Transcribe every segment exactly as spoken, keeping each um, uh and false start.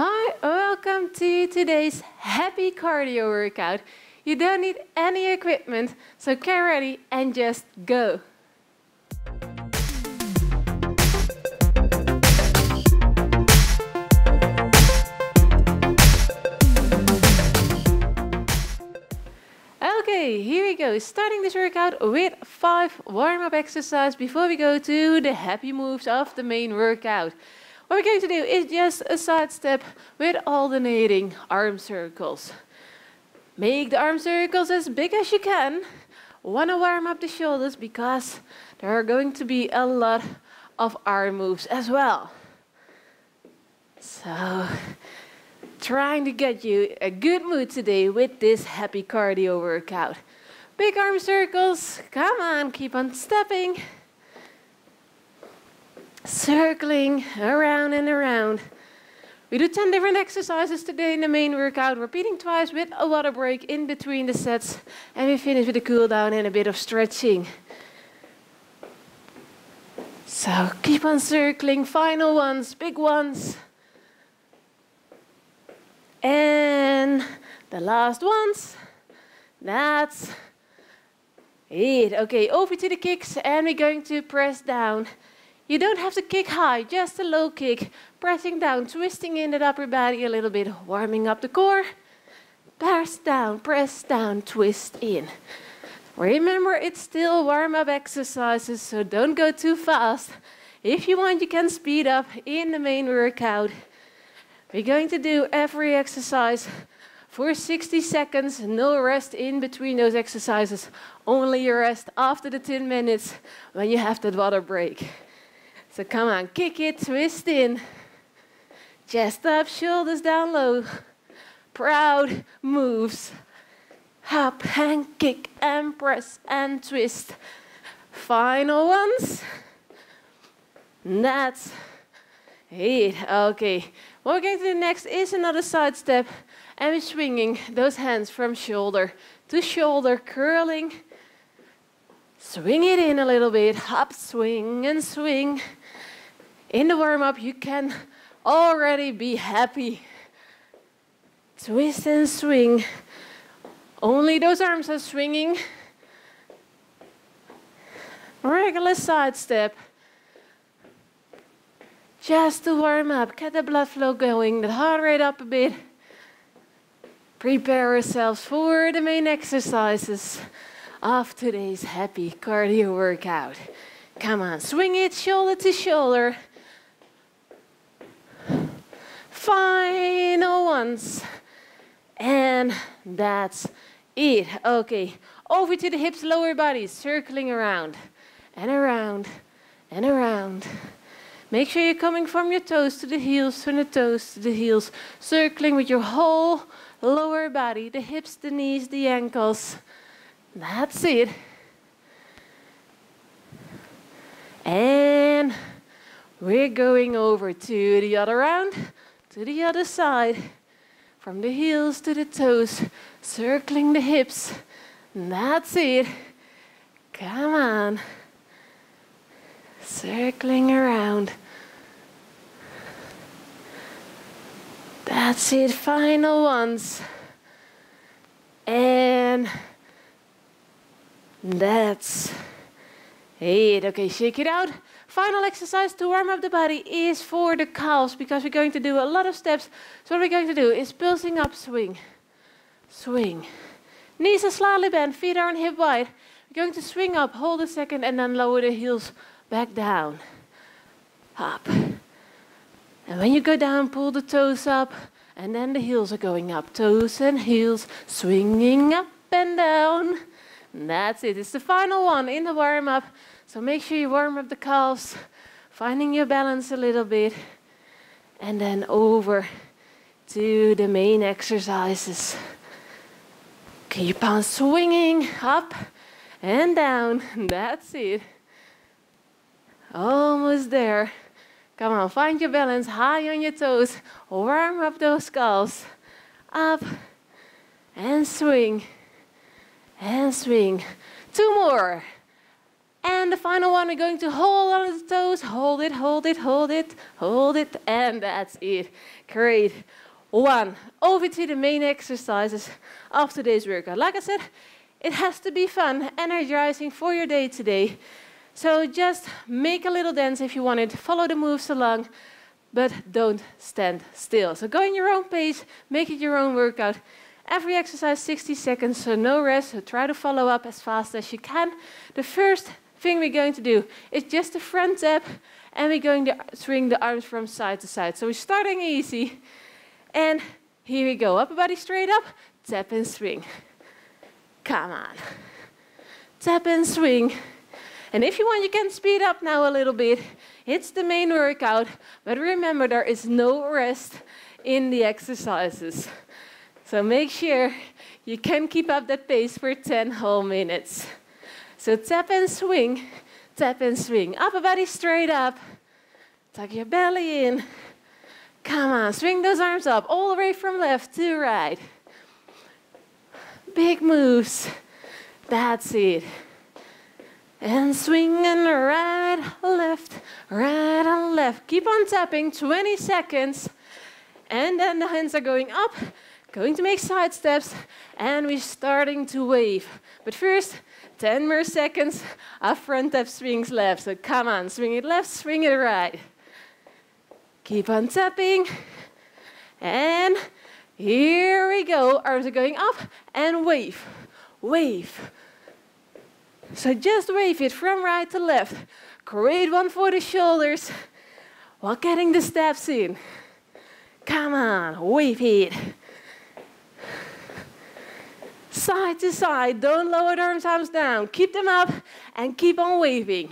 Hi, welcome to today's happy cardio workout. You don't need any equipment, so get ready and just go. Okay, here we go, starting this workout with five warm-up exercises before we go to the happy moves of the main workout. What we're going to do is just a side step with alternating arm circles. Make the arm circles as big as you can. Want to warm up the shoulders because there are going to be a lot of arm moves as well. So, trying to get you a good mood today with this happy cardio workout. Big arm circles, come on, keep on stepping. Circling around and around. We do ten different exercises today in the main workout, repeating twice with a water break in between the sets, and we finish with a cool down and a bit of stretching. So keep on circling, final ones, big ones. And the last ones, that's it. Okay, over to the kicks, and we're going to press down. You don't have to kick high, just a low kick, pressing down, twisting in that upper body a little bit, warming up the core. Press down, press down, twist in. Remember, it's still warm-up exercises, so don't go too fast. If you want, you can speed up in the main workout. We're going to do every exercise for sixty seconds, no rest in between those exercises, only your rest after the ten minutes when you have that water break. So come on, kick it, twist in. Chest up, shoulders down low. Proud moves. Hop and kick and press and twist. Final ones. That's it. Okay, what we're going to do next is another side step. And we're swinging those hands from shoulder to shoulder, curling. Swing it in a little bit. Hop, swing and swing. In the warm-up, you can already be happy. Twist and swing. Only those arms are swinging. Regular side step. Just to warm up, get the blood flow going, the heart rate up a bit. Prepare yourselves for the main exercises of today's happy cardio workout. Come on, swing it shoulder to shoulder. Final ones. And that's it. Okay, over to the hips, lower body, circling around and around and around. Make sure you're coming from your toes to the heels, from the toes to the heels, circling with your whole lower body, the hips, the knees, the ankles. That's it. And we're going over to the other round, to the other side, from the heels to the toes, circling the hips. That's it. Come on. Circling around. That's it, final ones. And that's it. Okay, shake it out. Final exercise to warm up the body is for the calves because we're going to do a lot of steps. So what we're going to do is pulsing up, swing, swing. Knees are slightly bent, feet are on hip wide. We're going to swing up, hold a second, and then lower the heels back down. Up. And when you go down, pull the toes up, and then the heels are going up. Toes and heels, swinging up and down. And that's it. It's the final one in the warm-up. So make sure you warm up the calves, finding your balance a little bit. And then over to the main exercises. Keep on swinging up and down. That's it. Almost there. Come on, find your balance, high on your toes. Warm up those calves. Up and swing. And swing. Two more. And the final one, we're going to hold on to the toes. Hold it, hold it, hold it, hold it. And that's it. Great. One. Over to the main exercises of today's workout. Like I said, it has to be fun, energizing for your day today. So just make a little dance if you want it. Follow the moves along, but don't stand still. So go in your own pace, make it your own workout. Every exercise sixty seconds, so no rest. So try to follow up as fast as you can. The first thing we're going to do is just a front tap, and we're going to swing the arms from side to side. So we're starting easy. And here we go. Upper body straight up, tap and swing. Come on. Tap and swing. And if you want, you can speed up now a little bit. It's the main workout, but remember, there is no rest in the exercises. So make sure you can keep up that pace for ten whole minutes. So tap and swing, tap and swing. Upper body straight up. Tuck your belly in. Come on, swing those arms up all the way from left to right. Big moves. That's it. And swing and right, left, right and left. Keep on tapping, twenty seconds. And then the hands are going up, going to make side steps, and we're starting to wave. But first, ten more seconds of front tap swings left. So come on, swing it left, swing it right. Keep on tapping. And here we go. Arms are going up and wave, wave. So just wave it from right to left. Create one for the shoulders while getting the steps in. Come on, wave it. Side to side, don't lower the arms, arms down. Keep them up and keep on waving.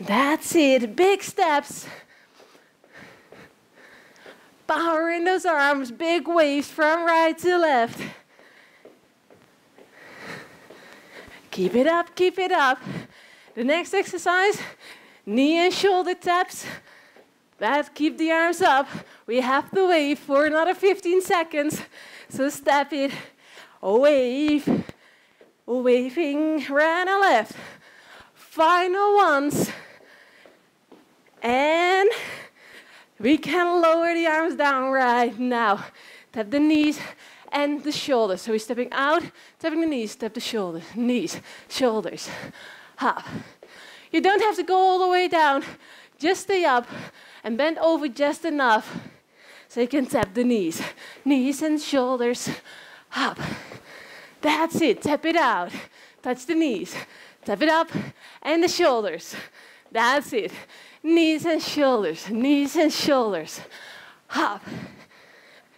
That's it, big steps. Power in those arms, big waves from right to left. Keep it up, keep it up. The next exercise, knee and shoulder taps. That keep the arms up. We have to wave for another fifteen seconds. So step it, wave, waving right and left. Final ones. And we can lower the arms down right now. Tap the knees and the shoulders. So we're stepping out, tapping the knees, tap the shoulders, knees, shoulders, up. You don't have to go all the way down. Just stay up and bend over just enough so you can tap the knees. Knees and shoulders, up. That's it, tap it out. Touch the knees, tap it up, and the shoulders. That's it. Knees and shoulders, knees and shoulders, up.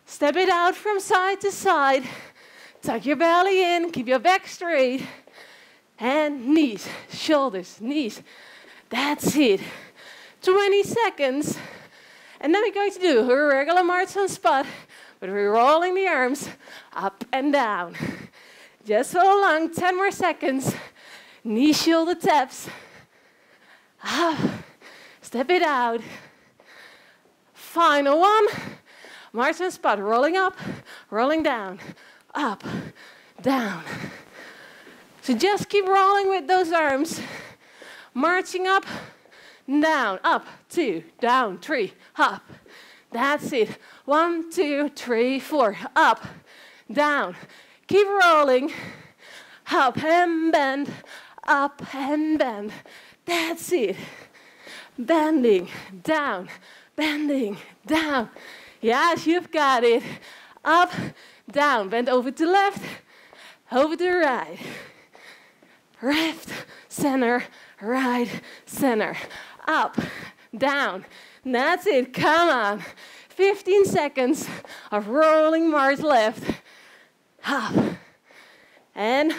Step it out from side to side. Tuck your belly in, keep your back straight. And knees, shoulders, knees. That's it. twenty seconds. And then we're going to do a regular march on spot, but we're rolling the arms up and down. Just so long, ten more seconds. Knee, shoulder taps. Up. Step it out. Final one. March on spot, rolling up, rolling down, up, down. So just keep rolling with those arms. Marching up, down, up, two, down, three, up. That's it. One, two, three, four, up, down. Keep rolling, up and bend, up and bend. That's it. Bending, down, bending, down. Yes, you've got it. Up, down, bend over to left, over to right. Left, center, right, center. Up, down. That's it, come on. fifteen seconds of rolling march left. Up. And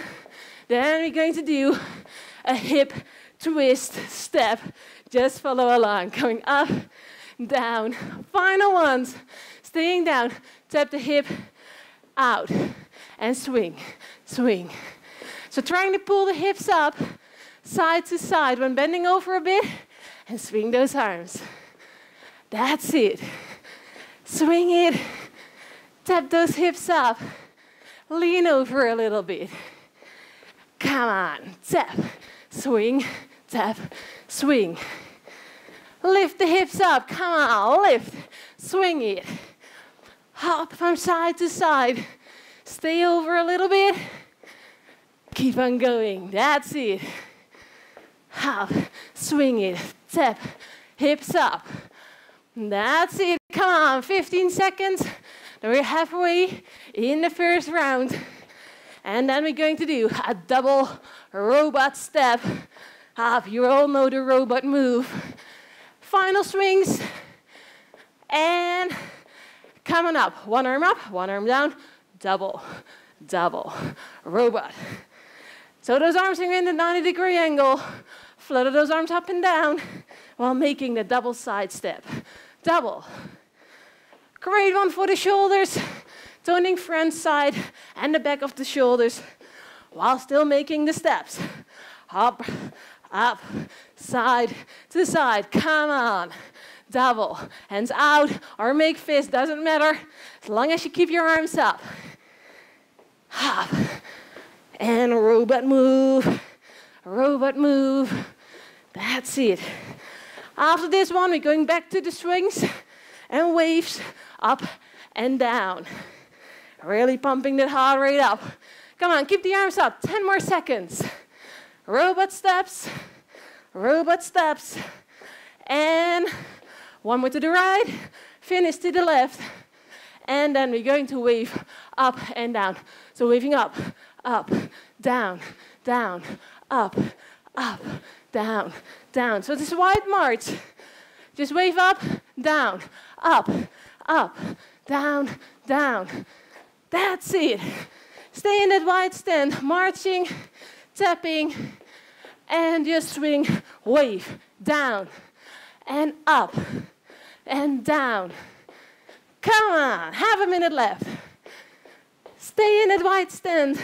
then we're going to do a hip twist step. Just follow along, going up, down. Final ones. Staying down. Tap the hip out. And swing. Swing. So trying to pull the hips up side to side when bending over a bit. And swing those arms. That's it. Swing it. Tap those hips up. Lean over a little bit. Come on, tap, swing, tap, swing. Lift the hips up, come on, lift, swing it. Hop from side to side. Stay over a little bit. Keep on going, that's it. Hop, swing it, tap, hips up. That's it, come on, fifteen seconds. Then we're halfway in the first round. And then we're going to do a double robot step. Up, you all know the robot move. Final swings. And coming up, one arm up, one arm down, double, double, robot. So those arms are in the ninety degree angle. Flutter those arms up and down while making the double side step. Double. Great one for the shoulders. Toning front side and the back of the shoulders while still making the steps. Up, up, side to side. Come on. Double. Hands out or make fist. Doesn't matter. As long as you keep your arms up. Up. And robot move. Robot move. That's it. After this one, we're going back to the swings and waves up and down. Really pumping that heart rate up. Come on, keep the arms up. ten more seconds. Robot steps. Robot steps. And one more to the right. Finish to the left. And then we're going to wave up and down. So waving up, up, down, down, up, up, down, down. So this wide march. Just wave up, down, up, up, down, down. That's it. Stay in that wide stand, marching, tapping, and just swing, wave, down, and up, and down. Come on, have a minute left. Stay in that wide stand,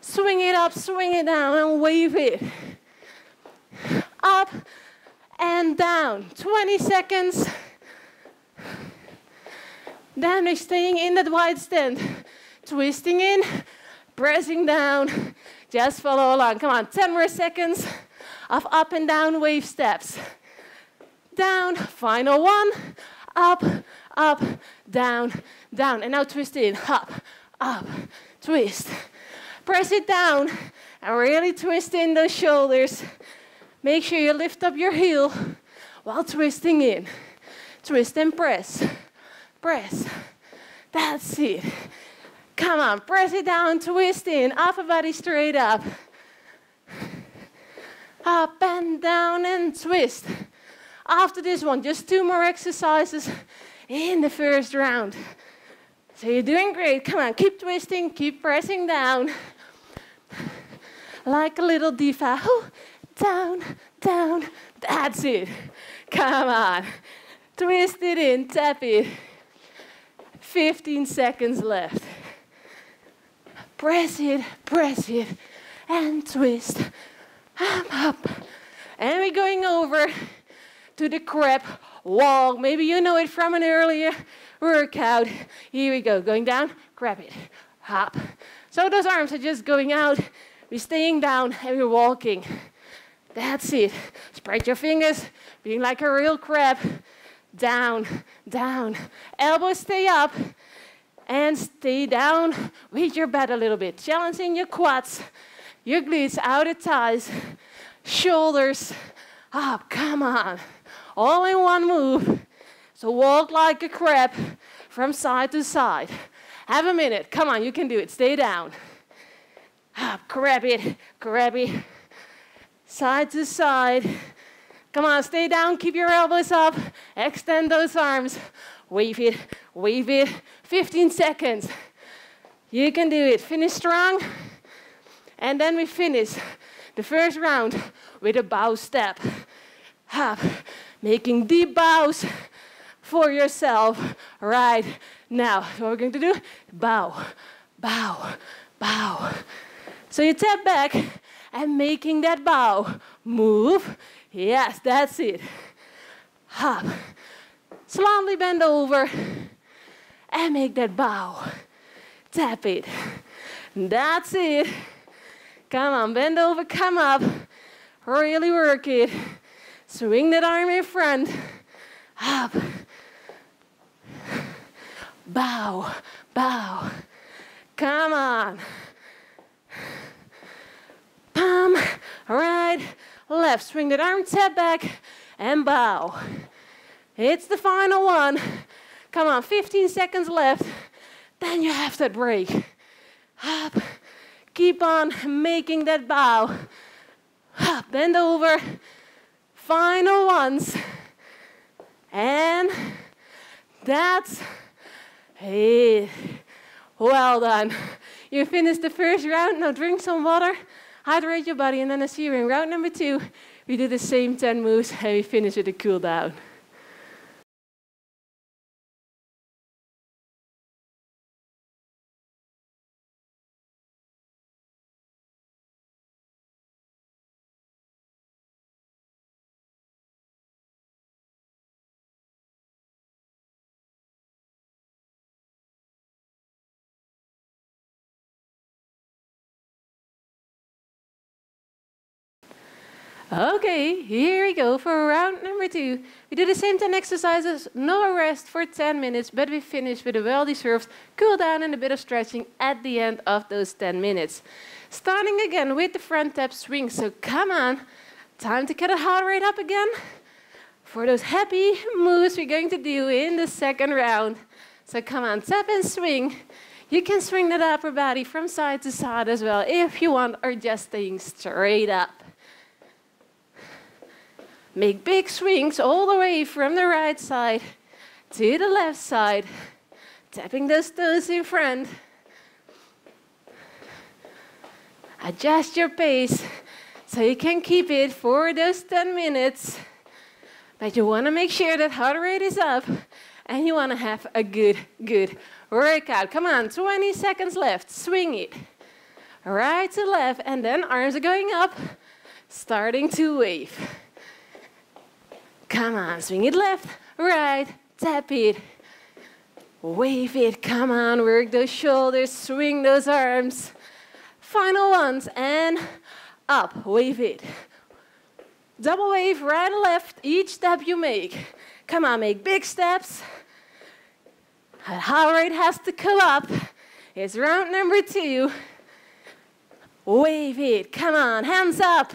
swing it up, swing it down, and wave it. Up, and down, twenty seconds. Then we're staying in that wide stand. Twisting in, pressing down. Just follow along. Come on, ten more seconds of up and down wave steps. Down, final one. Up, up, down, down. And now twist in. Up, up, twist. Press it down and really twist in those shoulders. Make sure you lift up your heel while twisting in. Twist and press. Press. That's it. Come on, press it down, twist in, upper body straight up. Up and down and twist. After this one, just two more exercises in the first round. So you're doing great. Come on, keep twisting, keep pressing down. Like a little diva. Ooh, down, down. That's it. Come on. Twist it in, tap it. fifteen seconds left. Press it, press it, and twist. I'm up. And we're going over to the crab walk. Maybe you know it from an earlier workout. Here we go. Going down, grab it, hop. So those arms are just going out. We're staying down and we're walking. That's it. Spread your fingers, being like a real crab. Down, down. Elbows stay up and stay down with your butt a little bit. Challenging your quads, your glutes, outer thighs, shoulders. Up, come on. All in one move. So walk like a crab from side to side. Have a minute. Come on, you can do it. Stay down. Up, grab it, grab it. Side to side. Come on, stay down, keep your elbows up, extend those arms, wave it, wave it, fifteen seconds. You can do it, finish strong, and then we finish the first round with a bow step. Up, making deep bows for yourself right now. So what we're going to do, bow, bow, bow. So you tap back and making that bow, move. Yes, that's it. Hop. Slowly bend over and make that bow. Tap it. That's it. Come on, bend over, come up. Really work it. Swing that arm in front. Up. Bow, bow. Come on. Palm, right, left. Swing that arm, tap back, and bow. It's the final one. Come on, fifteen seconds left. Then you have that break. Up. Keep on making that bow. Up. Bend over. Final ones. And that's it. Well done. You finished the first round. Now drink some water. Hydrate your body. And then I see you in round number two. We do the same ten moves and we finish with a cool down. Okay, here we go for round number two. We do the same ten exercises, no rest for ten minutes, but we finish with a well-deserved cool down and a bit of stretching at the end of those ten minutes. Starting again with the front tap swing, so come on. Time to get the heart rate up again. For those happy moves we're going to do in the second round. So come on, tap and swing. You can swing that upper body from side to side as well if you want, or just staying straight up. Make big swings all the way from the right side to the left side, tapping those toes in front. Adjust your pace so you can keep it for those ten minutes. But you want to make sure that heart rate is up and you want to have a good, good workout. Come on, twenty seconds left. Swing it right to left, and then arms are going up, starting to wave. Come on, swing it left, right, tap it, wave it, come on, work those shoulders, swing those arms. Final ones, and up, wave it. Double wave, right and left, each step you make. Come on, make big steps. The heart rate has to come up. It's round number two. Wave it, come on, hands up.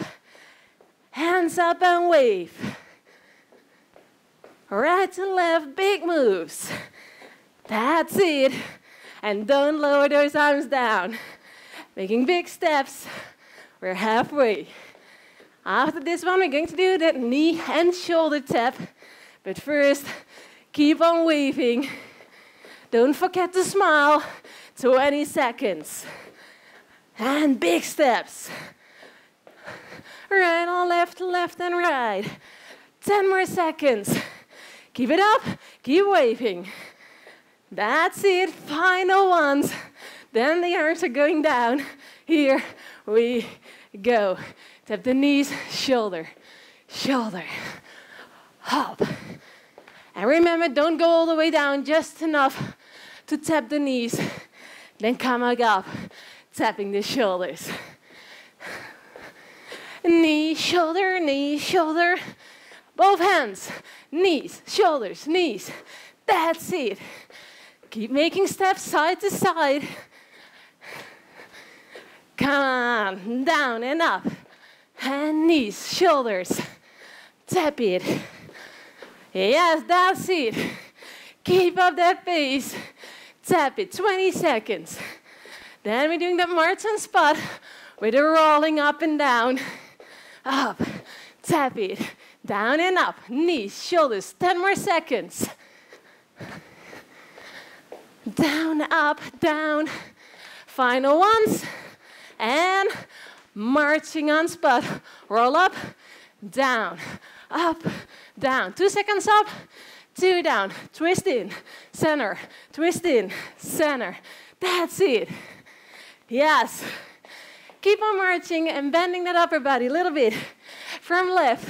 Hands up and wave. Right and left, big moves. That's it. And don't lower those arms down. Making big steps. We're halfway. After this one, we're going to do that knee and shoulder tap. But first, keep on waving. Don't forget to smile. twenty seconds. And big steps. Right and left, left and right. ten more seconds. Keep it up, keep waving. That's it, final ones. Then the arms are going down. Here we go. Tap the knees, shoulder, shoulder, hop. And remember, don't go all the way down, just enough to tap the knees. Then come back up, tapping the shoulders. Knee, shoulder, knee, shoulder. Both hands, knees, shoulders, knees. That's it. Keep making steps side to side. Come on, down and up. And knees, shoulders. Tap it. Yes, that's it. Keep up that pace. Tap it, twenty seconds. Then we're doing that Martin spot with the rolling up and down. Up, tap it. Down and up, knees, shoulders, ten more seconds. Down, up, down. Final ones. And marching on spot. Roll up, down, up, down. Two seconds up, two down. Twist in, center, twist in, center. That's it. Yes. Keep on marching and bending that upper body a little bit. From left.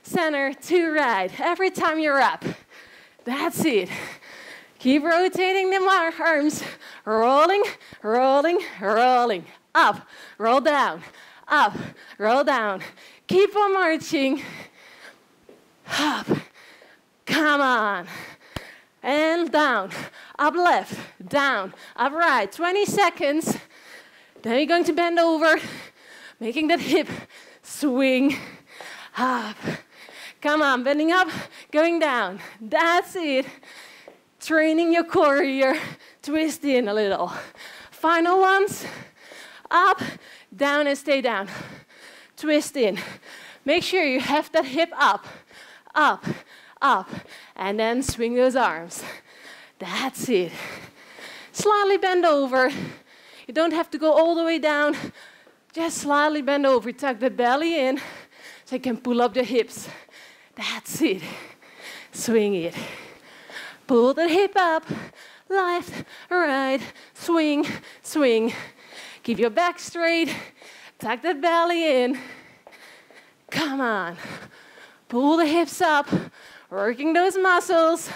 Center to right, every time you're up. That's it. Keep rotating the arms, rolling, rolling, rolling. up, roll down, up, roll down. Keep on marching. Up, come on. And down, up left, down, up right. twenty seconds. Then you're going to bend over, making that hip swing. Up, come on, bending up, going down. That's it. Training your core here. Twist in a little. Final ones. Up, down, and stay down. Twist in. Make sure you have that hip up, up, up, and then swing those arms. That's it. Slightly bend over. You don't have to go all the way down. Just slightly bend over. Tuck the belly in so you can pull up the hips. That's it. Swing it. Pull the hip up, left, right, swing, swing. Keep your back straight, tuck that belly in. Come on, pull the hips up, working those muscles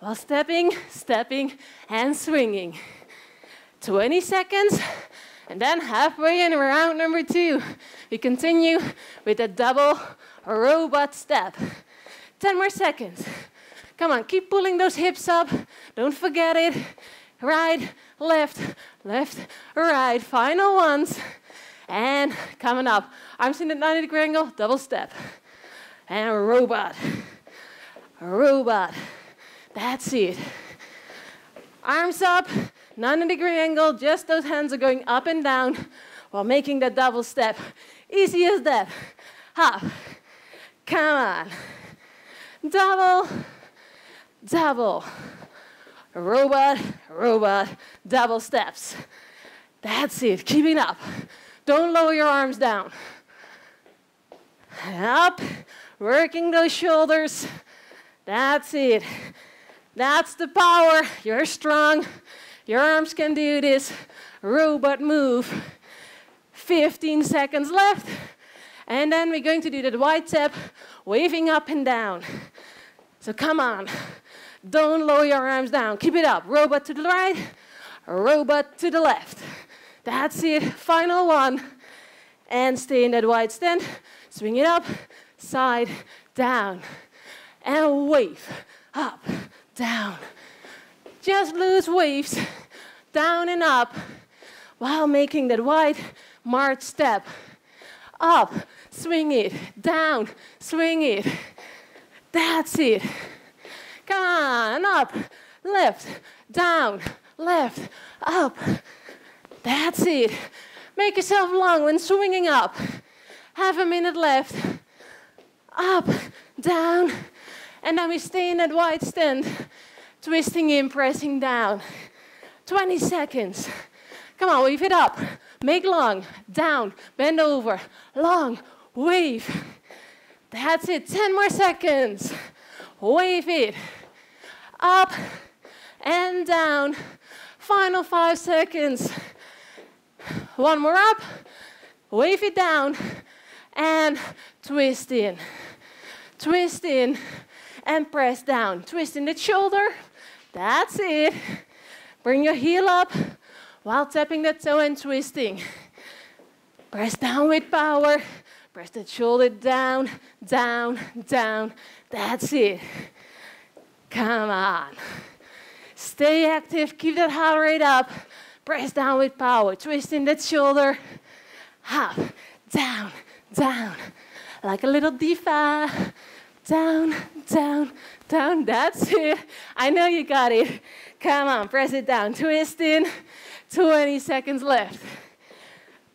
while stepping, stepping, and swinging. twenty seconds, and then halfway in round number two, we continue with a double robot step. ten more seconds. Come on, keep pulling those hips up. Don't forget it. Right, left, left, right. Final ones. And coming up. Arms in the ninety degree angle, double step. And robot. Robot. That's it. Arms up, ninety degree angle. Just those hands are going up and down while making that double step. Easy as that. Up. Come on. Double. Double, robot, robot, double steps. That's it, keeping up. Don't lower your arms down. Up, working those shoulders. That's it. That's the power. You're strong. Your arms can do this. Robot move. fifteen seconds left. And then we're going to do that wide step, waving up and down. So come on. Don't lower your arms down. Keep it up. Robot to the right, robot to the left. That's it. Final one. And stay in that wide stand. Swing it up, side, down. And wave. Up, down. Just loose waves. Down and up. While making that wide march step. Up. Swing it. Down. Swing it. That's it. Come on, up, left, down, left, up. That's it. Make yourself long when swinging up. Half a minute left. Up, down. And then we stay in that wide stand. Twisting in, pressing down. twenty seconds. Come on, wave it up. Make long, down, bend over, long, wave. That's it, ten more seconds. Wave it, up and down. Final five seconds. One more up, wave it down, and twist in. Twist in and press down. Twist in the shoulder, that's it. Bring your heel up while tapping the toe and twisting. Press down with power. Press that shoulder down, down, down. That's it. Come on. Stay active. Keep that heart rate up. Press down with power. Twisting that shoulder. Up, down, down. Like a little diva. Down, down, down. That's it. I know you got it. Come on. Press it down. Twist in. twenty seconds left.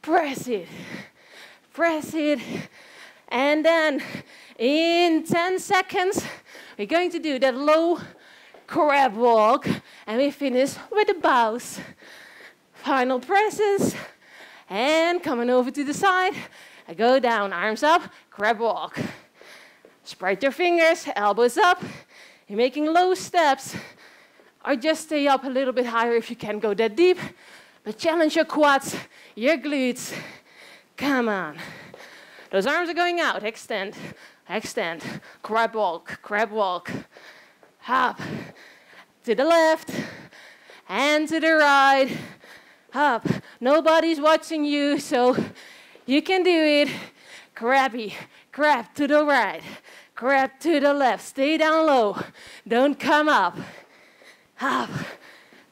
Press it. Press it, and then in ten seconds, we're going to do that low crab walk, and we finish with the bows. Final presses, and coming over to the side, I go down, arms up, crab walk. Spread your fingers, elbows up, you're making low steps, or just stay up a little bit higher if you can't go that deep, but challenge your quads, your glutes. Come on. Those arms are going out. Extend, extend. Crab walk, crab walk. Up. To the left and to the right. up. Nobody's watching you, so you can do it. Grabby, grab to the right, grab to the left. Stay down low, don't come up. Up,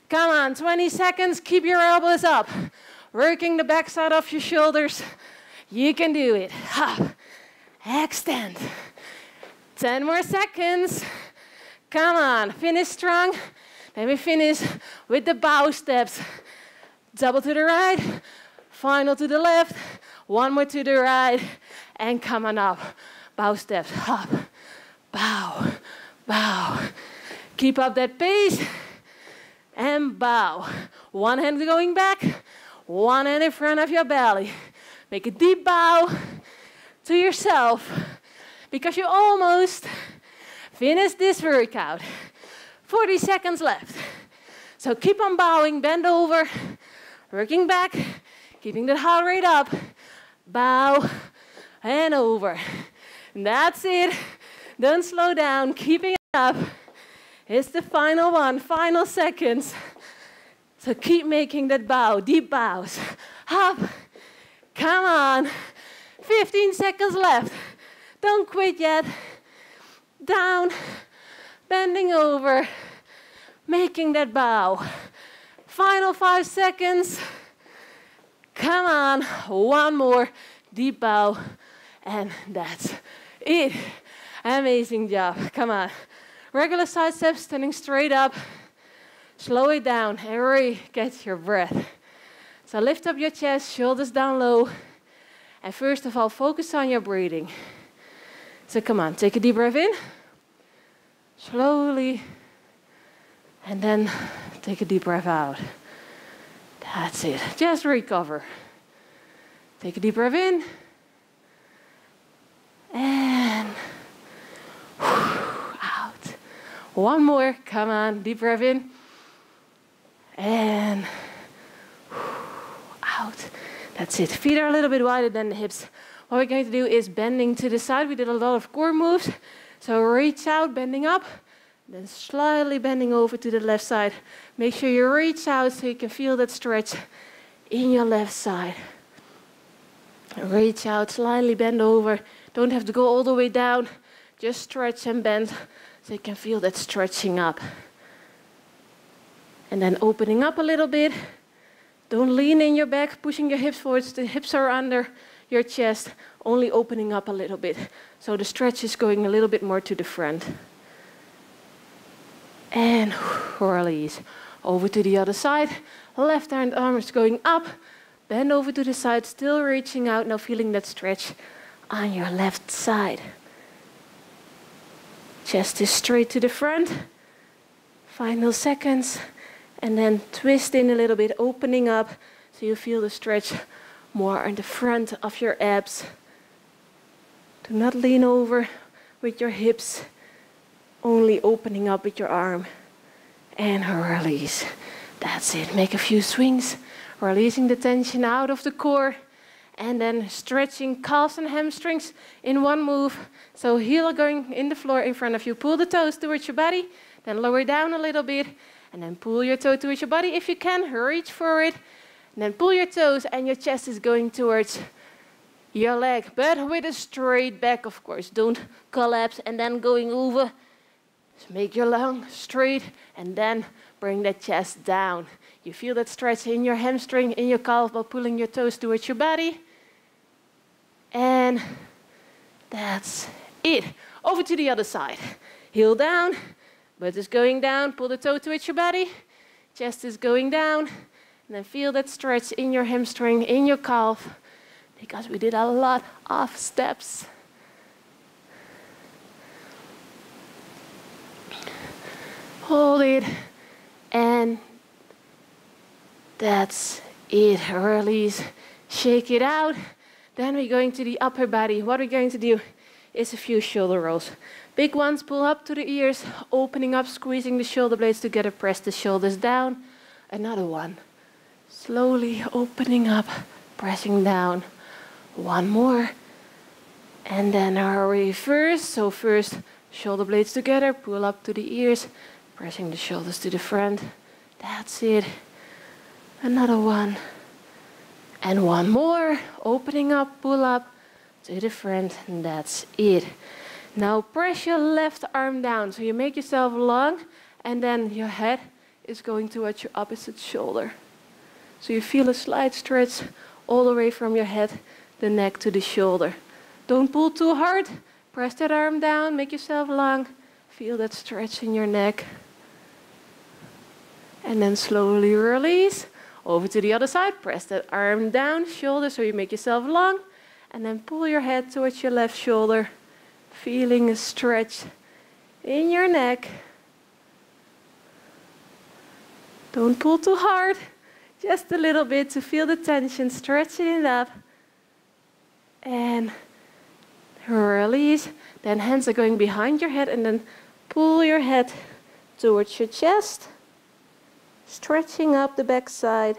come on, twenty seconds, keep your elbows up. Working the backside of your shoulders, you can do it. Up, extend. ten more seconds. Come on, finish strong. Then we finish with the bow steps. Double to the right, final to the left. One more to the right, and come on up. Bow steps, up, bow, bow. Keep up that pace, and bow. One hand going back, one hand in front of your belly. Make a deep bow to yourself, because you almost finished this workout. forty seconds left. So keep on bowing, bend over, working back, keeping the heart rate up. Bow and over. And that's it. Don't slow down. Keeping it up. It's the final one, final seconds. So keep making that bow, deep bows. Up. Come on. fifteen seconds left. Don't quit yet. Down. Bending over. Making that bow. Final five seconds. Come on, one more deep bow, and that's it. Amazing job, come on. Regular side steps, standing straight up. Slow it down and really get your breath. So lift up your chest, shoulders down low. And first of all, focus on your breathing. So come on, take a deep breath in. Slowly. And then take a deep breath out. That's it. Just recover. Take a deep breath in. And out. One more. Come on. Deep breath in. And out. That's it. Feet are a little bit wider than the hips. What we're going to do is bending to the side. We did a lot of core moves. So reach out, bending up. Then slightly bending over to the left side. Make sure you reach out so you can feel that stretch in your left side. Reach out, slightly bend over. Don't have to go all the way down. Just stretch and bend so you can feel that stretching up. And then opening up a little bit. Don't lean in your back, pushing your hips forwards. The hips are under your chest, only opening up a little bit. So the stretch is going a little bit more to the front. And release. Over to the other side. Left hand arm is going up. Bend over to the side, still reaching out. Now feeling that stretch on your left side. Chest is straight to the front. Final seconds. And then twist in a little bit, opening up. So you feel the stretch more on the front of your abs. Do not lean over with your hips. Only opening up with your arm and release. That's it. Make a few swings, releasing the tension out of the core, and then stretching calves and hamstrings in one move. So heel going in the floor in front of you. Pull the toes towards your body, then lower down a little bit, and then pull your toe towards your body if you can. Reach for it, and then pull your toes, and your chest is going towards your leg, but with a straight back, of course. Don't collapse and then going over. So make your lung straight and then bring that chest down. You feel that stretch in your hamstring, in your calf, by pulling your toes towards your body. And that's it. Over to the other side. Heel down, butt is going down, pull the toe towards your body. Chest is going down. And then feel that stretch in your hamstring, in your calf. Because we did a lot of steps. Hold it, and that's it. Release, shake it out. Then we're going to the upper body. What we're going to do is a few shoulder rolls. Big ones, pull up to the ears, opening up, squeezing the shoulder blades together, press the shoulders down. Another one, slowly opening up, pressing down. One more, and then our reverse. So first, shoulder blades together, pull up to the ears, pressing the shoulders to the front. That's it. Another one. And one more. Opening up, pull up to the front. And that's it. Now press your left arm down. So you make yourself long. And then your head is going towards your opposite shoulder. So you feel a slight stretch all the way from your head, the neck to the shoulder. Don't pull too hard. Press that arm down. Make yourself long. Feel that stretch in your neck. And then slowly release. Over to the other side. Press that arm down, shoulder, so you make yourself long. And then pull your head towards your left shoulder. Feeling a stretch in your neck. Don't pull too hard. Just a little bit to feel the tension. Stretching it up. And release. Then hands are going behind your head. And then pull your head towards your chest. Stretching up the back side.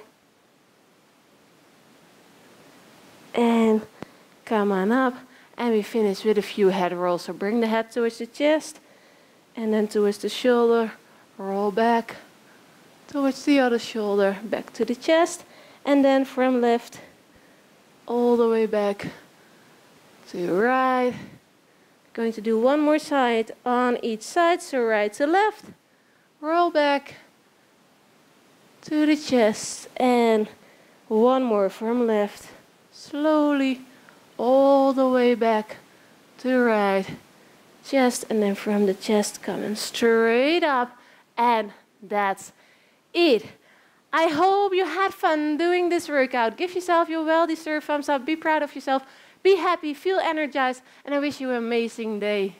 And come on up. And we finish with a few head rolls. So bring the head towards the chest. And then towards the shoulder. Roll back. Towards the other shoulder. Back to the chest. And then from left. All the way back. To right. Going to do one more side on each side. So right to left. Roll back. To the chest, and one more from left, slowly all the way back to right, chest, and then from the chest coming straight up, and that's it. I hope you had fun doing this workout. Give yourself your well-deserved thumbs up, be proud of yourself, be happy, feel energized, and I wish you an amazing day.